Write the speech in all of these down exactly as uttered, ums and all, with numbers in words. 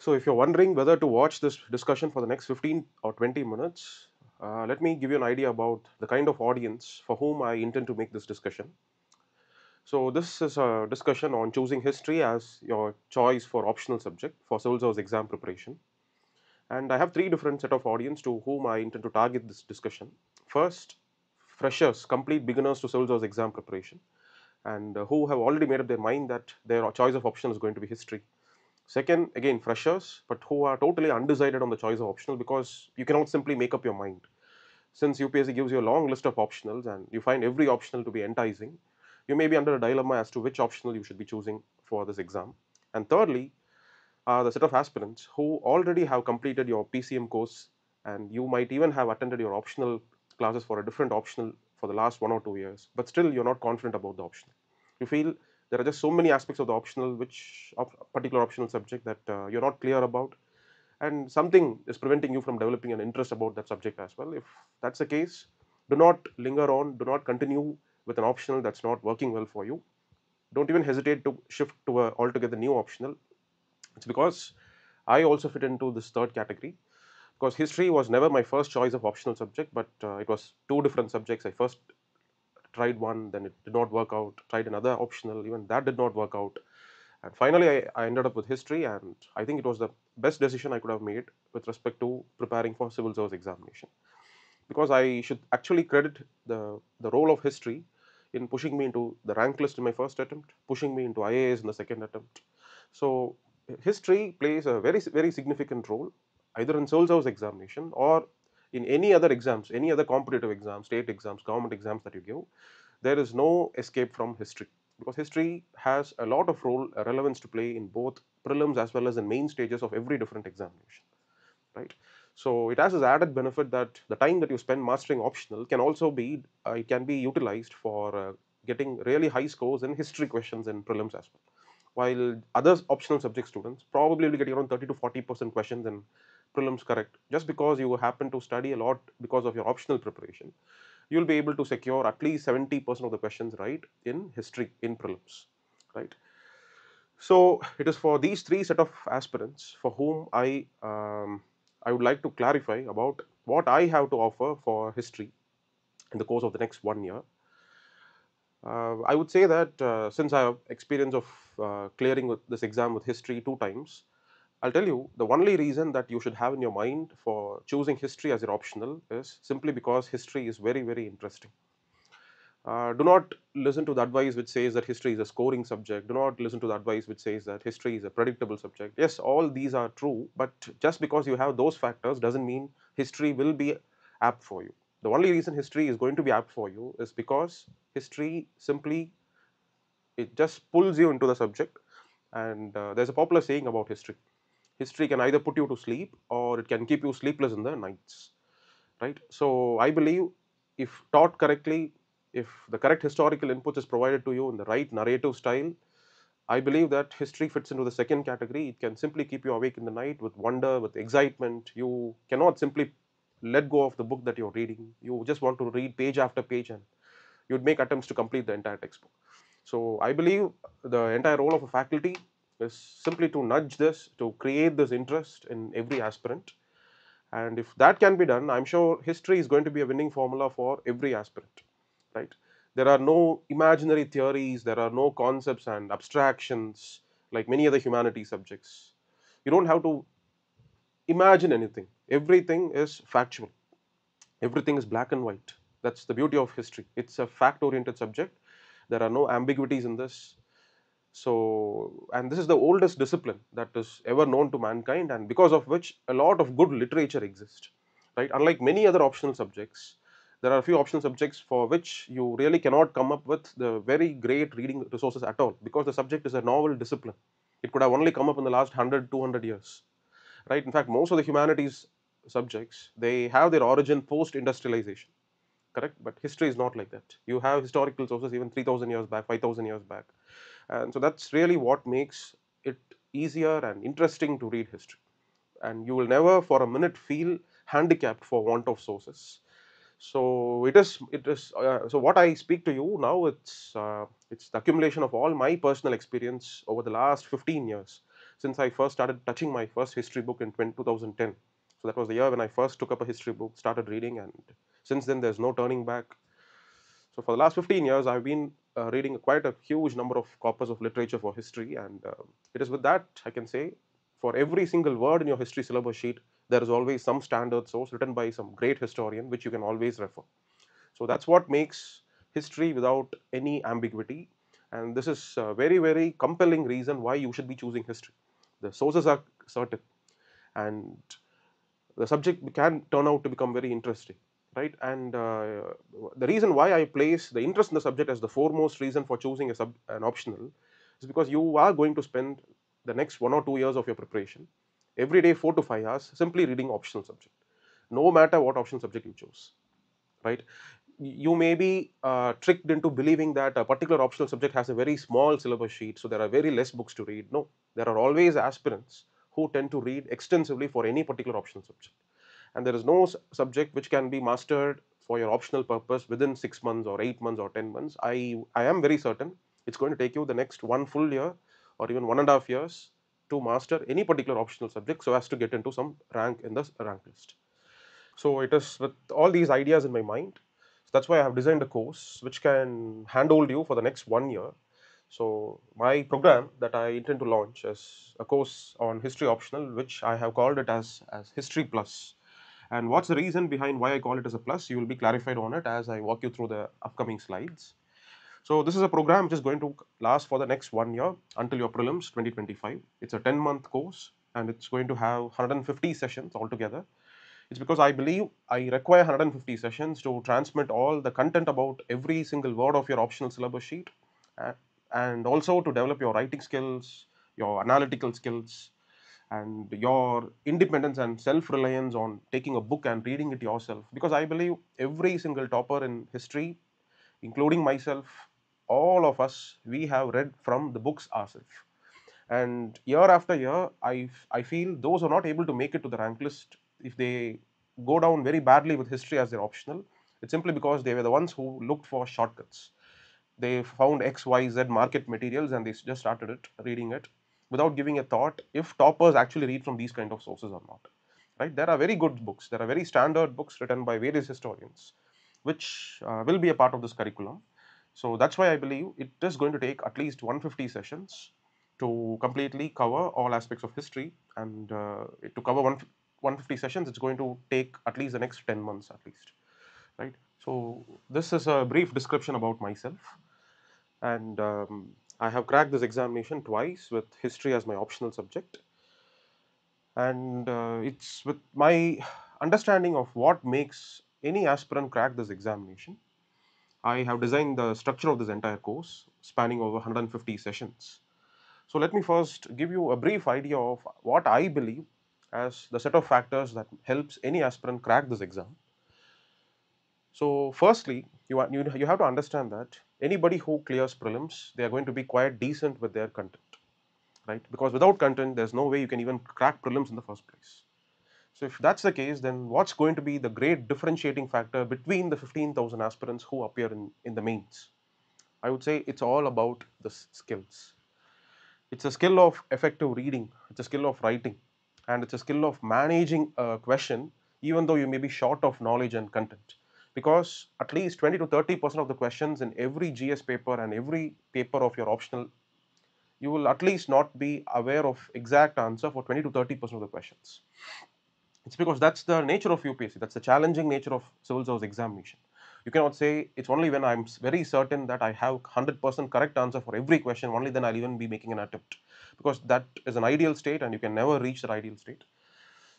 So if you're wondering whether to watch this discussion for the next fifteen or twenty minutes, uh, let me give you an idea about the kind of audience for whom I intend to make this discussion. So this is a discussion on choosing history as your choice for optional subject for civil service exam preparation. And I have three different set of audience to whom I intend to target this discussion. First, freshers, complete beginners to civil service exam preparation, and uh, who have already made up their mind that their choice of option is going to be history. Second, again freshers, but who are totally undecided on the choice of optional because you cannot simply make up your mind. Since U P S C gives you a long list of optionals and you find every optional to be enticing, you may be under a dilemma as to which optional you should be choosing for this exam. And thirdly, are the set of aspirants who already have completed your P C M course, and you might even have attended your optional classes for a different optional for the last one or two years, but still you're not confident about the optional. You feel there are just so many aspects of the optional, which op particular optional subject that uh, you're not clear about, and something is preventing you from developing an interest about that subject as well. If that's the case, do not linger on, do not continue with an optional that's not working well for you. Don't even hesitate to shift to an altogether new optional. It's because I also fit into this third category, because history was never my first choice of optional subject, but uh, it was two different subjects. I first tried one, then it did not work out, tried another optional, even that did not work out. And finally, I, I ended up with history, and I think it was the best decision I could have made with respect to preparing for civil service examination. Because I should actually credit the, the role of history in pushing me into the rank list in my first attempt, pushing me into I A S in the second attempt. So history plays a very, very significant role, either in civil service examination or in any other exams, any other competitive exams, state exams, government exams that you give. There is no escape from history, because history has a lot of role, uh, relevance to play in both prelims as well as in main stages of every different examination, right? So it has this added benefit that the time that you spend mastering optional can also be, uh, it can be utilized for uh, getting really high scores in history questions and prelims as well. While other optional subject students probably will get around thirty to forty percent questions in prelims correct, just because you happen to study a lot because of your optional preparation, you'll be able to secure at least seventy percent of the questions right in history, in prelims, right? So it is for these three set of aspirants for whom I, um, I would like to clarify about what I have to offer for history in the course of the next one year. Uh, I would say that uh, since I have experience of uh, clearing with this exam with history two times, I'll tell you the only reason that you should have in your mind for choosing history as your optional is simply because history is very, very interesting. Uh, do not listen to the advice which says that history is a scoring subject. Do not listen to the advice which says that history is a predictable subject. Yes, all these are true, but just because you have those factors doesn't mean history will be apt for you. The only reason history is going to be apt for you is because history simply, it just pulls you into the subject. And uh, there's a popular saying about history. History can either put you to sleep or it can keep you sleepless in the nights, right? So I believe if taught correctly, if the correct historical input is provided to you in the right narrative style, I believe that history fits into the second category. It can simply keep you awake in the night with wonder, with excitement. You cannot simply let go of the book that you're reading. You just want to read page after page, and you'd make attempts to complete the entire textbook. So I believe the entire role of a faculty is simply to nudge this, to create this interest in every aspirant. And if that can be done, I'm sure history is going to be a winning formula for every aspirant, right? There are no imaginary theories, there are no concepts and abstractions like many other humanities subjects. You don't have to imagine anything. Everything is factual. Everything is black and white. That's the beauty of history. It's a fact-oriented subject. There are no ambiguities in this. So, and this is the oldest discipline that is ever known to mankind, and because of which a lot of good literature exists, right? Unlike many other optional subjects, there are a few optional subjects for which you really cannot come up with the very great reading resources at all, because the subject is a novel discipline. It could have only come up in the last one hundred, two hundred years. Right? In fact, most of the humanities subjects, they have their origin post-industrialization, correct? But history is not like that. You have historical sources even three thousand years back, five thousand years back. And so that's really what makes it easier and interesting to read history. And you will never for a minute feel handicapped for want of sources. So it is, it is, uh, so what I speak to you now, it's, uh, it's the accumulation of all my personal experience over the last fifteen years. since I first started touching my first history book in two thousand ten. So that was the year when I first took up a history book, started reading, and since then there's no turning back. So for the last fifteen years, I've been uh, reading quite a huge number of corpus of literature for history, and uh, it is with that I can say, for every single word in your history syllabus sheet, there is always some standard source written by some great historian which you can always refer. So that's what makes history without any ambiguity, and this is a very, very compelling reason why you should be choosing history. The sources are certain, and the subject can turn out to become very interesting, right? And uh, the reason why I place the interest in the subject as the foremost reason for choosing a sub an optional is because you are going to spend the next one or two years of your preparation, every day four to five hours, simply reading optional subject, no matter what optional subject you choose, right? You may be uh, tricked into believing that a particular optional subject has a very small syllabus sheet, so there are very less books to read. No, there are always aspirants who tend to read extensively for any particular optional subject. And there is no subject which can be mastered for your optional purpose within six months or eight months or ten months. I, I am very certain it's going to take you the next one full year or even one and a half years to master any particular optional subject so as to get into some rank in the rank list. So it is with all these ideas in my mind. So that's why I have designed a course which can handhold you for the next one year. So my program that I intend to launch is a course on history optional, which I have called it as, as History Plus. And what's the reason behind why I call it as a plus? You will be clarified on it as I walk you through the upcoming slides. So this is a program which is going to last for the next one year until your prelims twenty twenty-five. It's a ten month course and it's going to have one hundred fifty sessions altogether. It's because I believe I require one hundred fifty sessions to transmit all the content about every single word of your optional syllabus sheet, uh, and also to develop your writing skills, your analytical skills, and your independence and self-reliance on taking a book and reading it yourself. Because I believe every single topper in history, including myself, all of us, we have read from the books ourselves. And year after year, I, I feel those who are not able to make it to the rank list, if they go down very badly with history as their optional, it's simply because they were the ones who looked for shortcuts. They found X, Y, Z market materials and they just started it, reading it, without giving a thought if toppers actually read from these kind of sources or not, right? There are very good books, there are very standard books written by various historians, which uh, will be a part of this curriculum. So that's why I believe it is going to take at least one hundred fifty sessions to completely cover all aspects of history, and uh, to cover one hundred fifty sessions, it's going to take at least the next ten months at least, right? So this is a brief description about myself, and um, I have cracked this examination twice with history as my optional subject, and uh, it's with my understanding of what makes any aspirant crack this examination. I have designed the structure of this entire course spanning over one hundred fifty sessions. So let me first give you a brief idea of what I believe as the set of factors that helps any aspirant crack this exam. So firstly, you, you, you have to understand that anybody who clears prelims, they are going to be quite decent with their content, right? Because without content, there's no way you can even crack prelims in the first place. So if that's the case, then what's going to be the great differentiating factor between the fifteen thousand aspirants who appear in, in the mains? I would say it's all about the skills. It's a skill of effective reading, it's a skill of writing, and it's a skill of managing a question, even though you may be short of knowledge and content. Because at least twenty to thirty percent of the questions in every G S paper and every paper of your optional, you will at least not be aware of exact answer for twenty to thirty percent of the questions. It's because that's the nature of U P S C, that's the challenging nature of civil service examination. You cannot say it's only when I'm very certain that I have one hundred percent correct answer for every question, only then I'll even be making an attempt. Because that is an ideal state and you can never reach that ideal state.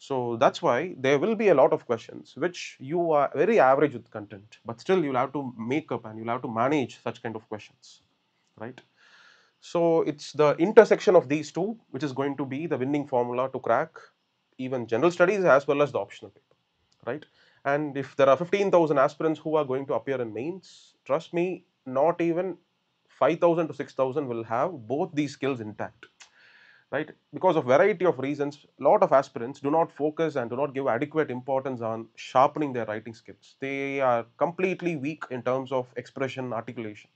So that's why there will be a lot of questions which you are very average with content, but still you'll have to make up and you'll have to manage such kind of questions, right? So it's the intersection of these two which is going to be the winning formula to crack even general studies as well as the optional paper, right? And if there are fifteen thousand aspirants who are going to appear in mains, trust me, not even five thousand to six thousand will have both these skills intact. Right? Because of variety of reasons, a lot of aspirants do not focus and do not give adequate importance on sharpening their writing skills. They are completely weak in terms of expression, articulation,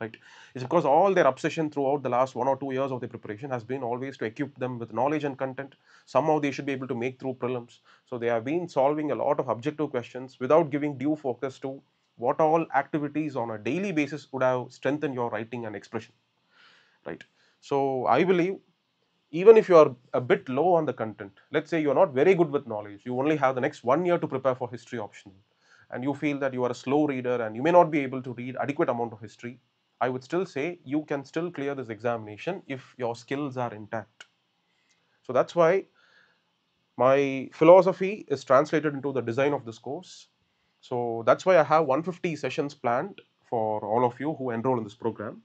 right? It's because all their obsession throughout the last one or two years of their preparation has been always to equip them with knowledge and content. Somehow they should be able to make through prelims. So they have been solving a lot of objective questions without giving due focus to what all activities on a daily basis would have strengthened your writing and expression, right? So I believe even if you are a bit low on the content, let's say you are not very good with knowledge, you only have the next one year to prepare for history optional, and you feel that you are a slow reader and you may not be able to read adequate amount of history, I would still say you can still clear this examination if your skills are intact. So that's why my philosophy is translated into the design of this course. So that's why I have one hundred fifty sessions planned for all of you who enroll in this program.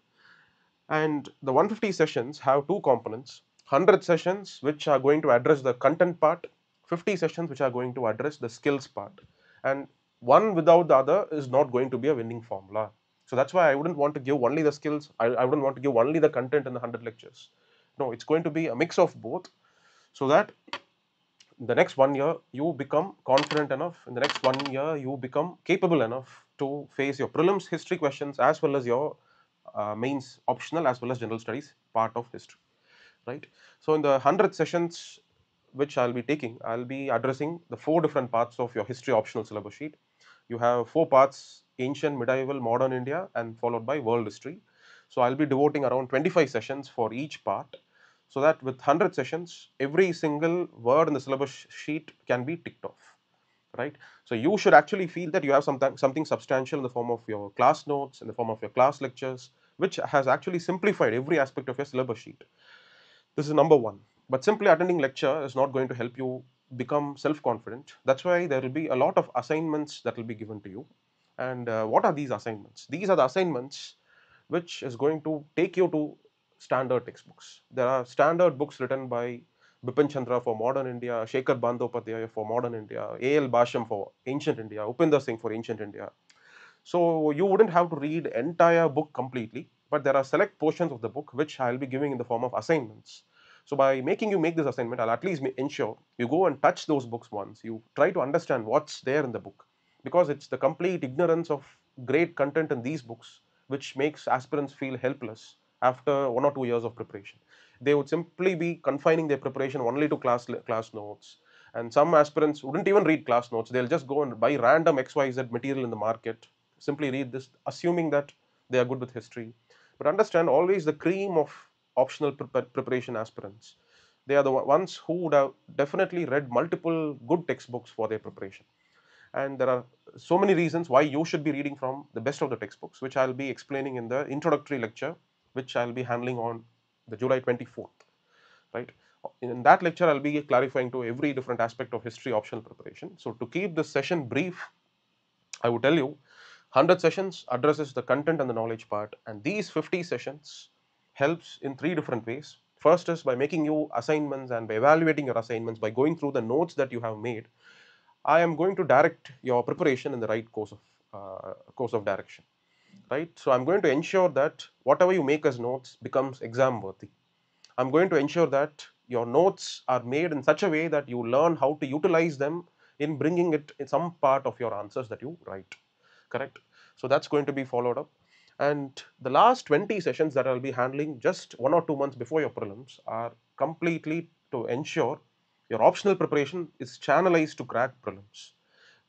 And the one hundred fifty sessions have two components, one hundred sessions which are going to address the content part, fifty sessions which are going to address the skills part. And one without the other is not going to be a winning formula. So that's why I wouldn't want to give only the skills, I, I wouldn't want to give only the content in the one hundred lectures. No, it's going to be a mix of both, so that the next one year you become confident enough, in the next one year you become capable enough to face your prelims history questions as well as your uh, mains optional as well as general studies part of history, right? So in the one hundred sessions which I'll be taking, I'll be addressing the four different parts of your history optional syllabus sheet. You have four parts: ancient, medieval, modern India, and followed by world history. So I'll be devoting around twenty-five sessions for each part, so that with one hundred sessions, every single word in the syllabus sheet can be ticked off, right? So you should actually feel that you have something, something substantial in the form of your class notes, in the form of your class lectures, which has actually simplified every aspect of your syllabus sheet. This is number one. But simply attending lecture is not going to help you become self-confident. That's why there will be a lot of assignments that will be given to you. And uh, what are these assignments? These are the assignments which is going to take you to standard textbooks. There are standard books written by Bipin Chandra for modern India, Shekhar Bandopadhyaya for modern India, A L Basham for ancient India, Upinder Singh for ancient India. So you wouldn't have to read entire book completely, but there are select portions of the book which I'll be giving in the form of assignments. So by making you make this assignment, I'll at least ensure you go and touch those books once. You try to understand what's there in the book, because it's the complete ignorance of great content in these books which makes aspirants feel helpless after one or two years of preparation. They would simply be confining their preparation only to class, class notes. And some aspirants wouldn't even read class notes. They'll just go and buy random X Y Z material in the market, simply read this, assuming that they are good with history. But understand, always the cream of optional preparation aspirants, they are the ones who would have definitely read multiple good textbooks for their preparation. And there are so many reasons why you should be reading from the best of the textbooks, which I'll be explaining in the introductory lecture, which I'll be handling on the July twenty-fourth, right? In that lecture, I'll be clarifying to every different aspect of history optional preparation. So to keep this session brief, I would tell you one hundred sessions addresses the content and the knowledge part, and these fifty sessions helps in three different ways. First is by making you assignments and by evaluating your assignments, by going through the notes that you have made. I am going to direct your preparation in the right course of, uh, course of direction, right? So I'm going to ensure that whatever you make as notes becomes exam worthy. I'm going to ensure that your notes are made in such a way that you learn how to utilize them in bringing it in some part of your answers that you write, correct? So that's going to be followed up. And the last twenty sessions that I'll be handling just one or two months before your prelims are completely to ensure your optional preparation is channelized to crack prelims,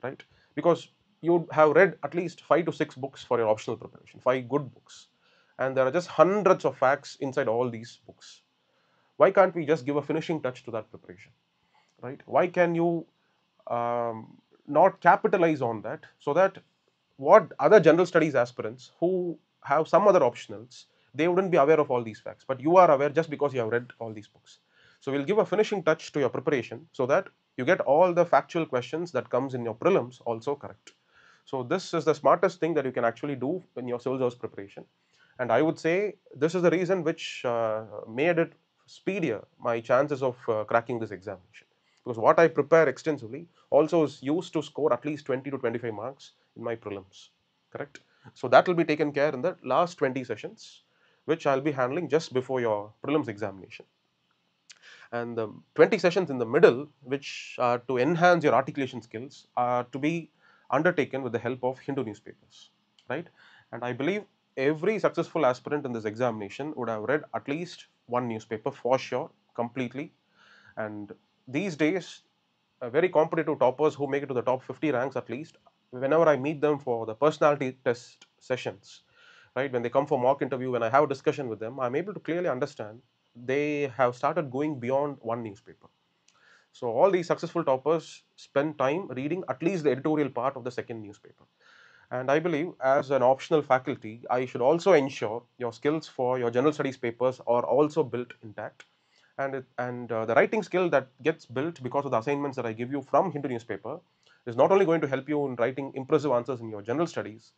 right? Because you have read at least five to six books for your optional preparation, five good books. And there are just hundreds of facts inside all these books. Why can't we just give a finishing touch to that preparation, right? Why can you um, not capitalize on that, so that what other general studies aspirants who have some other optionals, they wouldn't be aware of all these facts, but you are aware just because you have read all these books. So we'll give a finishing touch to your preparation so that you get all the factual questions that comes in your prelims also correct. So this is the smartest thing that you can actually do in your civil service preparation. And I would say this is the reason which uh, made it speedier my chances of uh, cracking this examination. Because what I prepare extensively also is used to score at least twenty to twenty-five marks in my prelims, correct? So that will be taken care in the last twenty sessions, which I'll be handling just before your prelims examination. And the twenty sessions in the middle, which are to enhance your articulation skills, are to be undertaken with the help of Hindu newspapers, right? And I believe every successful aspirant in this examination would have read at least one newspaper for sure, completely. And these days, uh, very competitive toppers who make it to the top fifty ranks at least, whenever I meet them for the personality test sessions, right, when they come for mock interview, when I have a discussion with them, I'm able to clearly understand they have started going beyond one newspaper. So all these successful toppers spend time reading at least the editorial part of the second newspaper. And I believe as an optional faculty, I should also ensure your skills for your general studies papers are also built intact. And, it, and uh, the writing skill that gets built because of the assignments that I give you from Hindu newspaper is not only going to help you in writing impressive answers in your general studies,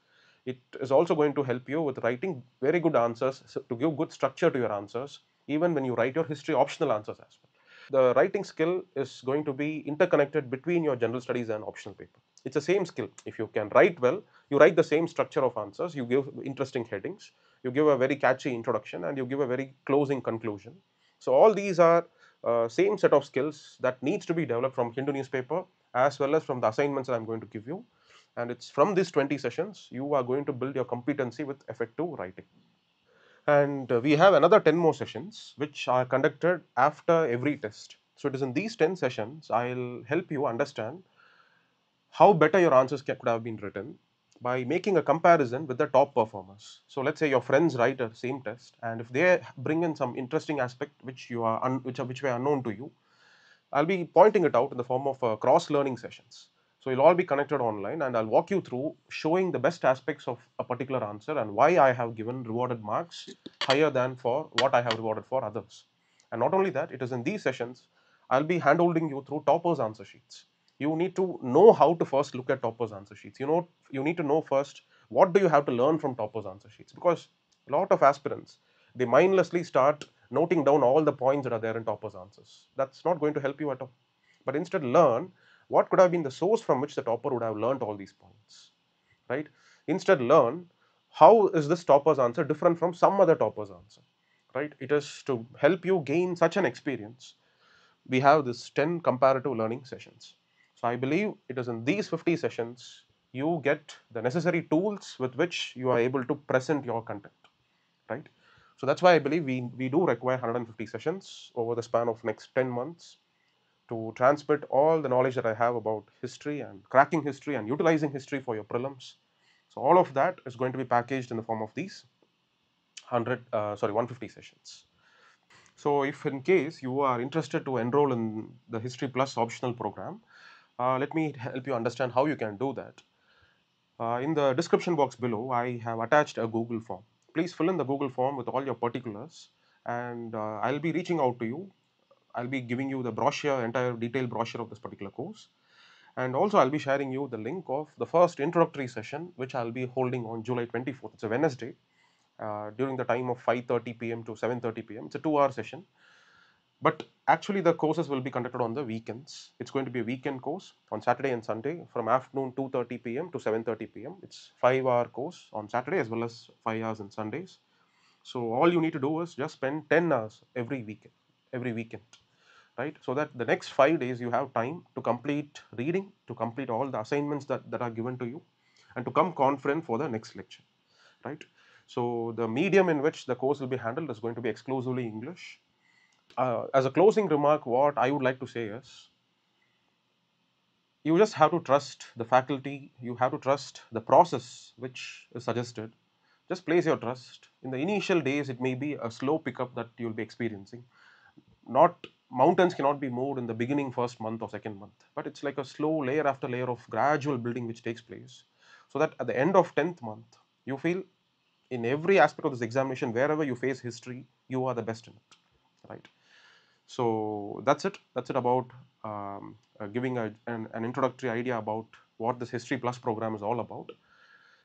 it is also going to help you with writing very good answers, so to give good structure to your answers, even when you write your history optional answers as well. The writing skill is going to be interconnected between your general studies and optional paper. It's the same skill. If you can write well, you write the same structure of answers, you give interesting headings, you give a very catchy introduction, and you give a very closing conclusion. So all these are uh, same set of skills that needs to be developed from Hindu newspaper as well as from the assignments that I'm going to give you. And it's from these twenty sessions, you are going to build your competency with effective writing. And uh, we have another ten more sessions which are conducted after every test. So it is in these ten sessions, I'll help you understand how better your answers could have been written by making a comparison with the top performers. So let's say your friends write the same test, and if they bring in some interesting aspect which you are un which are which were unknown to you, I'll be pointing it out in the form of uh, cross-learning sessions. So you'll all be connected online, and I'll walk you through showing the best aspects of a particular answer and why I have given rewarded marks higher than for what I have rewarded for others. And not only that, it is in these sessions, I'll be handholding you through toppers' answer sheets. You need to know how to first look at toppers' answer sheets. You know, you need to know first what do you have to learn from toppers' answer sheets, because a lot of aspirants, they mindlessly start noting down all the points that are there in toppers' answers. That's not going to help you at all. But instead, learn what could have been the source from which the topper would have learnt all these points, right? Instead, learn how is this topper's answer different from some other topper's answer, right? It is to help you gain such an experience. We have this ten comparative learning sessions. So I believe it is in these fifty sessions, you get the necessary tools with which you are able to present your content, right? So that's why I believe we, we do require one hundred fifty sessions over the span of next ten months, to transmit all the knowledge that I have about history and cracking history and utilizing history for your prelims. So all of that is going to be packaged in the form of these one hundred, uh, sorry, one hundred fifty sessions. So if in case you are interested to enroll in the History Plus optional program, uh, let me help you understand how you can do that. Uh, in the description box below, I have attached a Google form. Please fill in the Google form with all your particulars, and uh, I'll be reaching out to you. I'll be giving you the brochure, entire detailed brochure of this particular course. And also I'll be sharing you the link of the first introductory session, which I'll be holding on July twenty-fourth. It's a Wednesday, uh, during the time of five thirty p m to seven thirty p m It's a two hour session. But actually the courses will be conducted on the weekends. It's going to be a weekend course on Saturday and Sunday from afternoon two thirty p m to seven thirty p m It's five hour course on Saturday as well as five hours on Sundays. So all you need to do is just spend ten hours every weekend, every weekend. Right, so that the next five days you have time to complete reading, to complete all the assignments that, that are given to you, and to come confident for the next lecture. Right, so the medium in which the course will be handled is going to be exclusively English. Uh, as a closing remark, what I would like to say is, you just have to trust the faculty, you have to trust the process which is suggested. Just place your trust. In the initial days, it may be a slow pickup that you'll be experiencing. Not Mountains cannot be moved in the beginning first month or second month, but it's like a slow layer after layer of gradual building which takes place, so that at the end of tenth month, you feel in every aspect of this examination, wherever you face history, you are the best in it, right? So that's it. That's it about um, uh, giving a, an, an introductory idea about what this History Plus program is all about.